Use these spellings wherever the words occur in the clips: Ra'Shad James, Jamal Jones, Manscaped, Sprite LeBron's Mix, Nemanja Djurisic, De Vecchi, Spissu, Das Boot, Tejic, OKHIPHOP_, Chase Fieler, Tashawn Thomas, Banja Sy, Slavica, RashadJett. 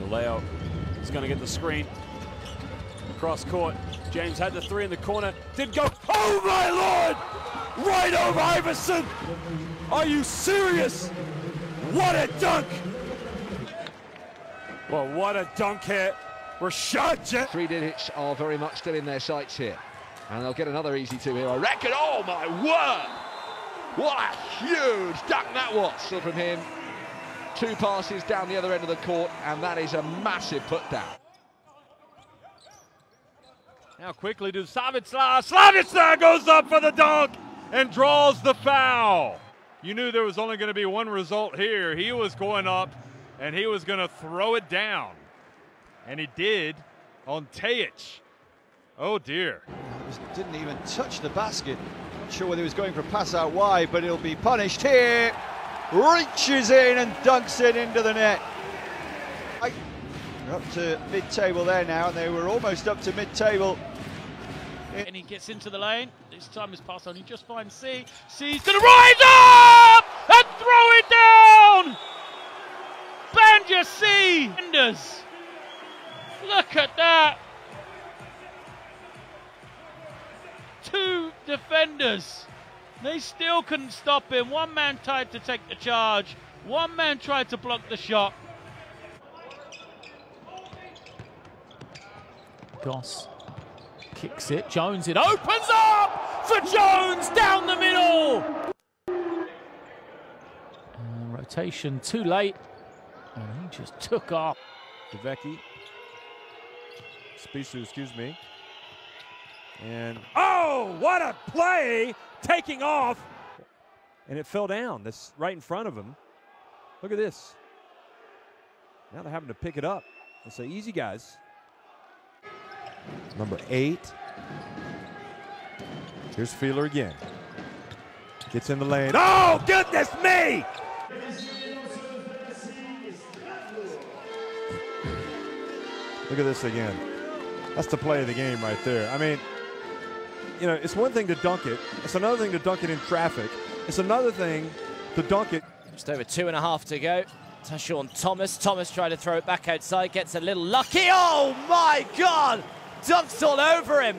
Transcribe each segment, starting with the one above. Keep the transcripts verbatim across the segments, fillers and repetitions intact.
Taleo is going to get the screen. Cross court. James had the three in the corner. Did go. Oh my lord! Right over Iverson! Are you serious? What a dunk! Well, what a dunk here. RashadJett. Three digits are very much still in their sights here. And they'll get another easy two here, I reckon. Oh my word! What a huge dunk that was. So from him, two passes down the other end of the court, and that is a massive put down. Now quickly to Slavica. Slavica goes up for the dunk and draws the foul. You knew there was only going to be one result here. He was going up and he was going to throw it down. And he did on Tejic. Oh dear. Didn't even touch the basket. Not sure whether he was going for a pass out wide, but he'll be punished here. Reaches in and dunks it into the net. Up to mid-table there now, and they were almost up to mid-table. And he gets into the lane. This time his pass on. He just finds C. C's to the right up and throw it down. Banja Sy. Look at that. Two defenders. They still couldn't stop him. One man tried to take the charge. One man tried to block the shot. Goss kicks it, Jones, it opens up for Jones, down the middle! And rotation too late, and he just took off. De Vecchi, Spissu, excuse me, and oh, what a play, taking off! And it fell down, this right in front of him. Look at this. Now they're having to pick it up and say, easy guys. Number eight. Here's Fieler again. Gets in the lane. Oh, goodness me! Look at this again. That's the play of the game right there. I mean, you know, it's one thing to dunk it. It's another thing to dunk it in traffic. It's another thing to dunk it. Just over two and a half to go. Tashawn Thomas. Thomas tried to throw it back outside. Gets a little lucky. Oh, my God! Dunks all over him.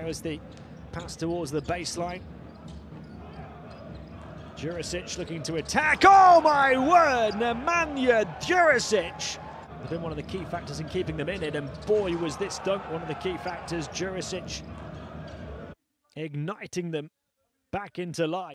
It was the pass towards the baseline. Djurisic looking to attack. Oh, my word! Nemanja Djurisic. They've been one of the key factors in keeping them in it, and boy, was this dunk one of the key factors. Djurisic igniting them back into life.